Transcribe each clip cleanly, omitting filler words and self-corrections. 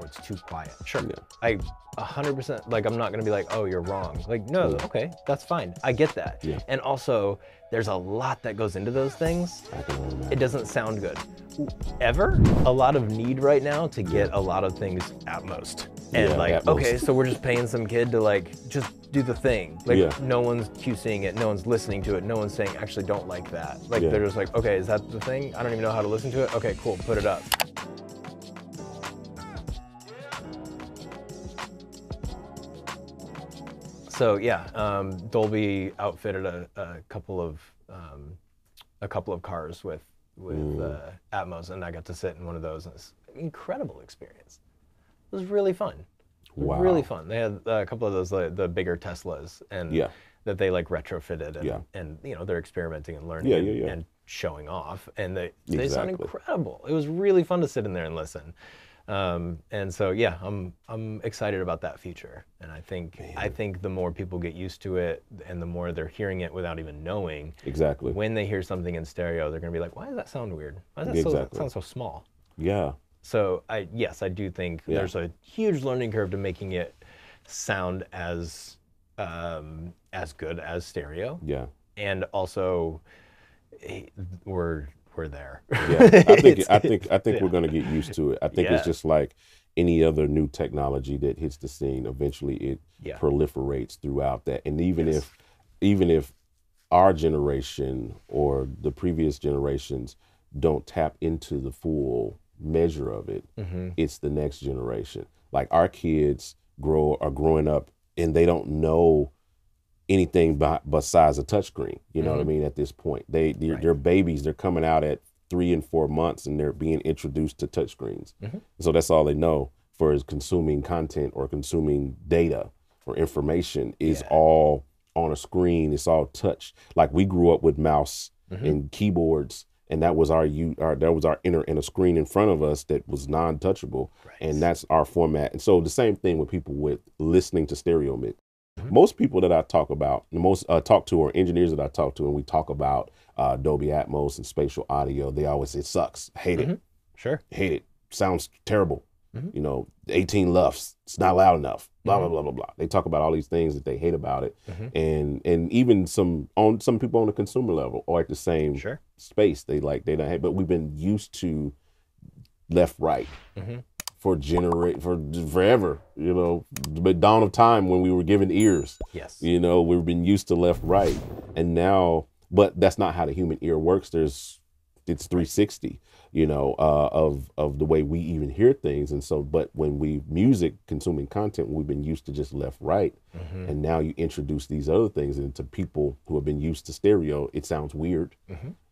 or it's too quiet. Sure. Yeah. I 100%, like, I'm not gonna be like, oh, you're wrong. Like, no, okay, that's fine. I get that. Yeah. And also, there's a lot that goes into those things. It doesn't sound good. Ever? A lot of need right now to get a lot of things Atmosed. And yeah, like, Atmos. Okay, so we're just paying some kid to like, just do the thing. Like, yeah. No one's QCing it, no one's listening to it, no one's saying, actually don't like that. Like, yeah. They're just like, okay, is that the thing? I don't even know how to listen to it. Okay, cool, put it up. So yeah, Dolby outfitted a couple of cars with Atmos, and I got to sit in one of those, and it's an incredible experience. It was really fun. Wow. Really fun. They had a couple of those, like, the bigger Teslas, and yeah. that they like retrofitted, and, yeah. and you know, they're experimenting and learning and showing off, and they sound incredible. It was really fun to sit in there and listen. And so yeah, I'm excited about that future, and I think the more people get used to it, and the more they're hearing it without even knowing exactly, when they hear something in stereo, they're gonna be like, why does that sound weird? Why does that sound so small? Yeah. So I do think there's a huge learning curve to making it sound as good as stereo. Yeah. And also, we're there. Yeah, I think we're going to get used to it. I think it's just like any other new technology that hits the scene. Eventually, it proliferates throughout that. And even if our generation or the previous generations don't tap into the full measure of it, it's the next generation. Like, our kids are growing up, and they don't know anything besides a touchscreen, you know what I mean? At this point, they're babies. They're coming out at 3 and 4 months, and they're being introduced to touchscreens. So that's all they know for is consuming content or consuming data or information is all on a screen. It's all touch. Like, we grew up with mouse and keyboards, and that was our inner and a screen in front of us that was non-touchable, and that's our format. And so the same thing with people with listening to stereo mix. Most people that I talk to are engineers that I talk to, and we talk about Dolby Atmos and spatial audio. They always say, it sucks, hate it. Sure. Hate it, sounds terrible. You know, 18 LUFS, it's not loud enough, blah, blah, blah, blah, blah. They talk about all these things that they hate about it. And even some people on the consumer level or at the same space, they don't hate, but we've been used to left, right. For forever, you know, the dawn of time when we were given ears. Yes. You know, we've been used to left, right, and now, but that's not how the human ear works. It's 360, you know, of the way we even hear things. And so, but when consuming content, we've been used to just left, right. And now you introduce these other things, and to people who have been used to stereo, it sounds weird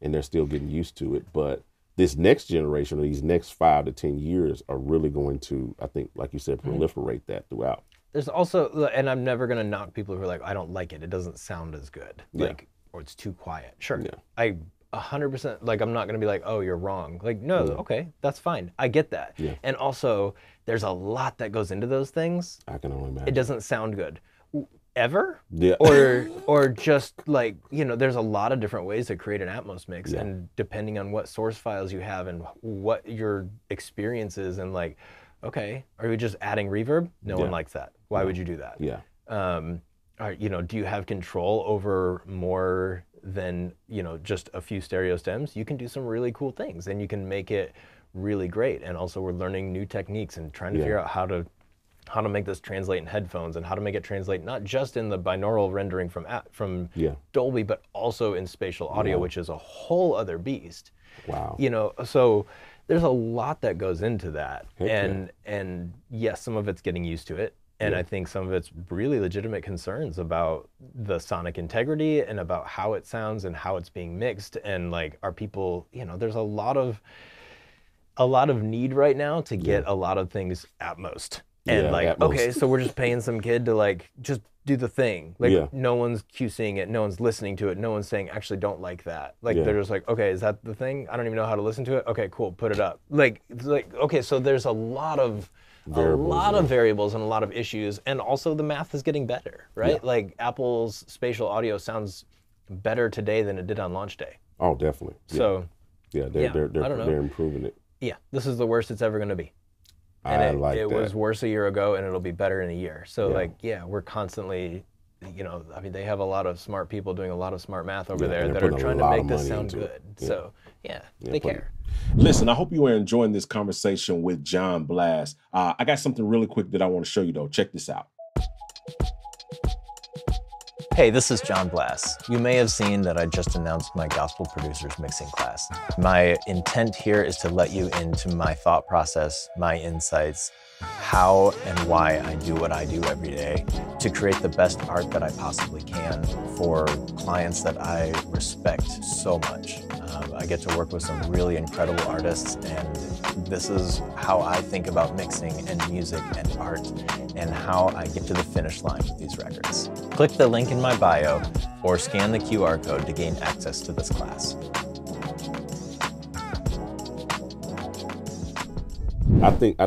and they're still getting used to it. But this next generation, or these next 5 to 10 years, are really going to, I think, like you said, proliferate that throughout. There's also, and I'm never gonna knock people who are like, I don't like it, it doesn't sound as good, like, or it's too quiet. Sure, I 100%, like, I'm not gonna be like, oh, you're wrong. Like, no, okay, that's fine, I get that. Yeah. And also, there's a lot that goes into those things. I can only imagine. It doesn't sound good. Ever? Yeah. Or just, like, you know, there's a lot of different ways to create an Atmos mix, and depending on what source files you have and what your experience is, and like, okay, are we just adding reverb? No one likes that. Why would you do that? Yeah. You know, do you have control over more than, you know, just a few stereo stems? You can do some really cool things, and you can make it really great. And also, we're learning new techniques and trying to figure out how to make this translate in headphones, and how to make it translate not just in the binaural rendering from Dolby, but also in spatial audio, which is a whole other beast. Wow. You know, so there's a lot that goes into that. Heck, and yes, some of it's getting used to it. And I think some of it's really legitimate concerns about the sonic integrity, and about how it sounds and how it's being mixed. And like, are people, you know, there's a lot of need right now to get a lot of things Atmosed. And like, okay, so we're just paying some kid to like, just do the thing. Like, no one's QCing it, no one's listening to it, no one's saying, actually don't like that. Like, they're just like, okay, is that the thing? I don't even know how to listen to it. Okay, cool, put it up. Like, okay, so there's a lot of variables and a lot of issues, and also the math is getting better, right? Yeah. Like, Apple's spatial audio sounds better today than it did on launch day. Oh, definitely. So, they're improving it. Yeah, this is the worst it's ever gonna be. And it was worse a year ago, and it'll be better in a year. So, we're constantly, they have a lot of smart people doing a lot of smart math over there that are trying to make this sound good. Yeah. So, they care. Listen, I hope you are enjoying this conversation with Jon Blass. I got something really quick that I want to show you, though. Check this out. Hey, this is Jon Blass. You may have seen that I just announced my Gospel Producers mixing class. My intent here is to let you into my thought process, my insights, how and why I do what I do every day to create the best art that I possibly can for clients that I respect so much. I get to work with some really incredible artists, and this is how I think about mixing and music and art and how I get to the finish line with these records. Click the link in my bio or scan the QR code to gain access to this class. I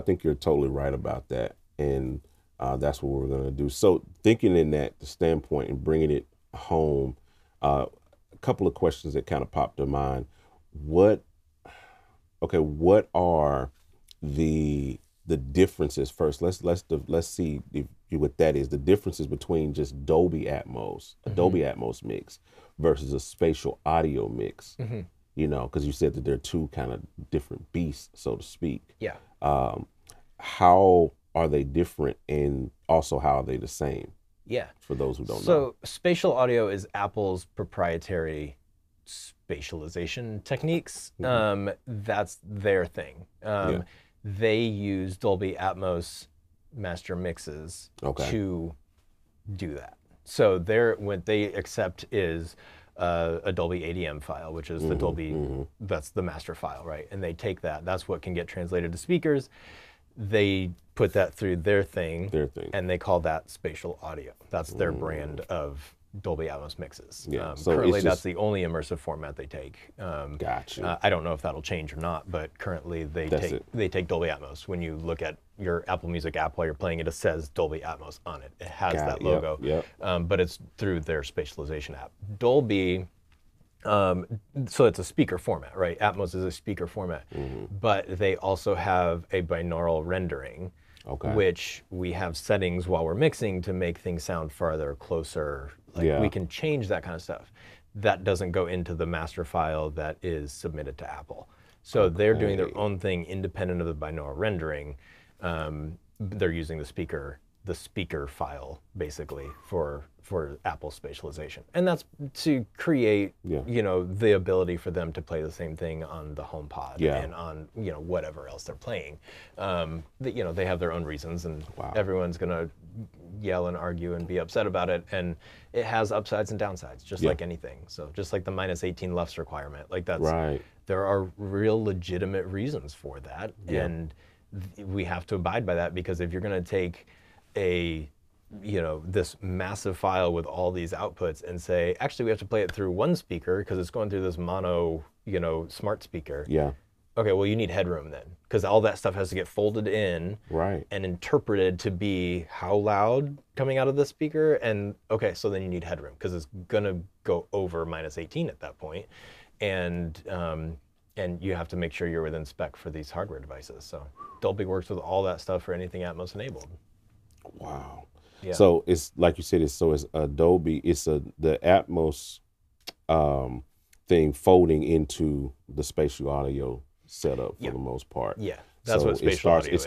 think you're totally right about that, and that's what we're gonna do. So thinking in that standpoint and bringing it home, a couple of questions that kind of popped to mind. What are the differences first? Let's see what that is. The differences between just Dolby Atmos, a Dolby Atmos mix, versus a spatial audio mix. Mm-hmm. Because you said that they're two kind of different beasts, so to speak. Yeah. How are they different, and also how are they the same? Yeah. For those who don't know. So spatial audio is Apple's proprietary spatialization techniques. Mm-hmm. That's their thing. They use Dolby Atmos master mixes to do that. So what they accept is a Dolby ADM file, which is the Dolby, that's the master file, right? And they take that. That's what can get translated to speakers. They put that through their thing, and they call that spatial audio. That's their brand of Dolby Atmos mixes. Yeah. So currently, that's the only immersive format they take. Gotcha. I don't know if that'll change or not, but currently they take Dolby Atmos. When you look at your Apple Music app while you're playing it, it says Dolby Atmos on it. It has that logo, but it's through their spatialization app. Dolby, so it's a speaker format, right? Atmos is a speaker format, but they also have a binaural rendering, which we have settings while we're mixing to make things sound farther, closer. We can change that kind of stuff. That doesn't go into the master file that is submitted to Apple. So they're doing their own thing independent of the binaural rendering. They're using the speaker file basically for Apple spatialization, and that's to create the ability for them to play the same thing on the HomePod and on whatever else they're playing. They have their own reasons, and everyone's gonna yell and argue and be upset about it, and it has upsides and downsides, just like anything. So just like the -18 lufs requirement, that's right. There are real legitimate reasons for that, and we have to abide by that, because if you're going to take this massive file with all these outputs and say, actually, we have to play it through one speaker because it's going through this mono, smart speaker. Yeah. Okay, well, you need headroom then, because all that stuff has to get folded in and interpreted to be how loud coming out of the speaker. And so then you need headroom, because it's going to go over -18 at that point. And you have to make sure you're within spec for these hardware devices. So Dolby works with all that stuff for anything Atmos enabled. Wow. Yeah. So it's like you said, it's Dolby, the Atmos thing folding into the spatial audio setup for the most part. Yeah. That's what spatial audio is.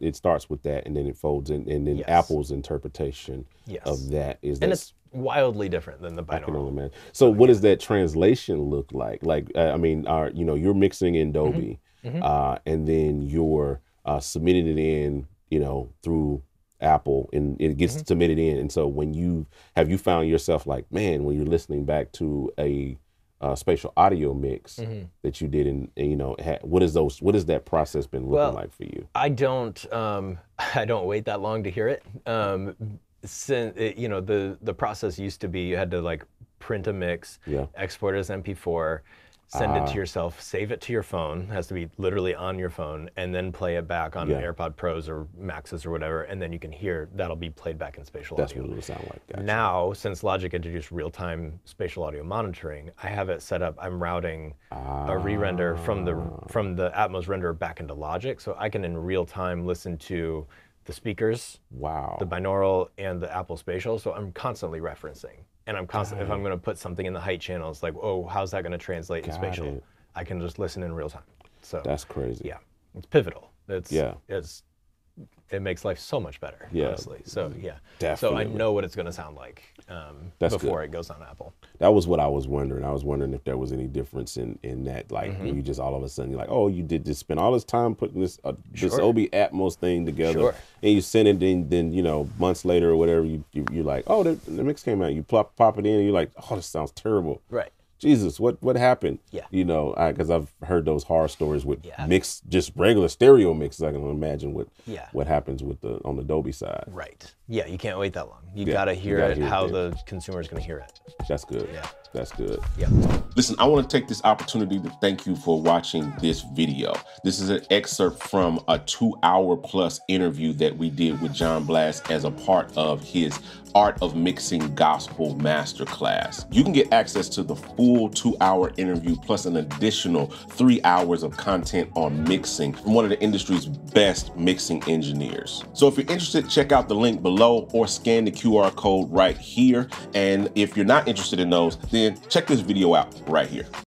It starts with that, and then it folds in, and then Apple's interpretation of that is that. And it's wildly different than the binaural. So what does that translation look like? You're mixing in Dolby, and then you're submitting it in, through Apple, and it gets submitted in. And so when have you found yourself when you're listening back to a spatial audio mix that you did, and what has that process been looking like for you? I don't wait that long to hear it. Since the process used to be you had to print a mix, export it as MP4, send it to yourself, save it to your phone, has to be literally on your phone, and then play it back on AirPod Pros or Maxes or whatever, and then you can hear, that'll be played back in spatial audio. That's what it'll sound like. Gotcha. Now, since Logic introduced real-time spatial audio monitoring, I have it set up, I'm routing a re-render from the Atmos renderer back into Logic, so I can in real time listen to the speakers, the binaural, and the Apple spatial, so I'm constantly referencing. And I'm constantly, if I'm going to put something in the height channel, it's like, oh, how's that going to translate to spatial? I can just listen in real time. So that's crazy. Yeah, it's pivotal. It's it makes life so much better. Honestly. So definitely. So I know what it's going to sound like before it goes on Apple. That was what I was wondering. I was wondering if there was any difference in that, like when you just all of a sudden you're like, oh, you did just spend all this time putting this this Dolby Atmos thing together, and you send it, then you know months later or whatever, you're like, oh, the mix came out. You pop it in, and you're like, oh, this sounds terrible. Right. Jesus, what happened? Yeah. You know, because I've heard those horror stories with mix, just regular stereo mixes. I can imagine what happens with on the Dolby side. Right. Yeah, you can't wait that long. You gotta hear it, how the consumer's gonna hear it. That's good. Yeah. That's good. Yeah. Listen, I wanna take this opportunity to thank you for watching this video. This is an excerpt from a 2 hour plus interview that we did with Jon Blass as a part of his Art of Mixing Gospel Masterclass. You can get access to the full 2 hour interview plus an additional 3 hours of content on mixing from one of the industry's best mixing engineers. So if you're interested, check out the link below or scan the QR code right here. And if you're not interested in those, then check this video out right here.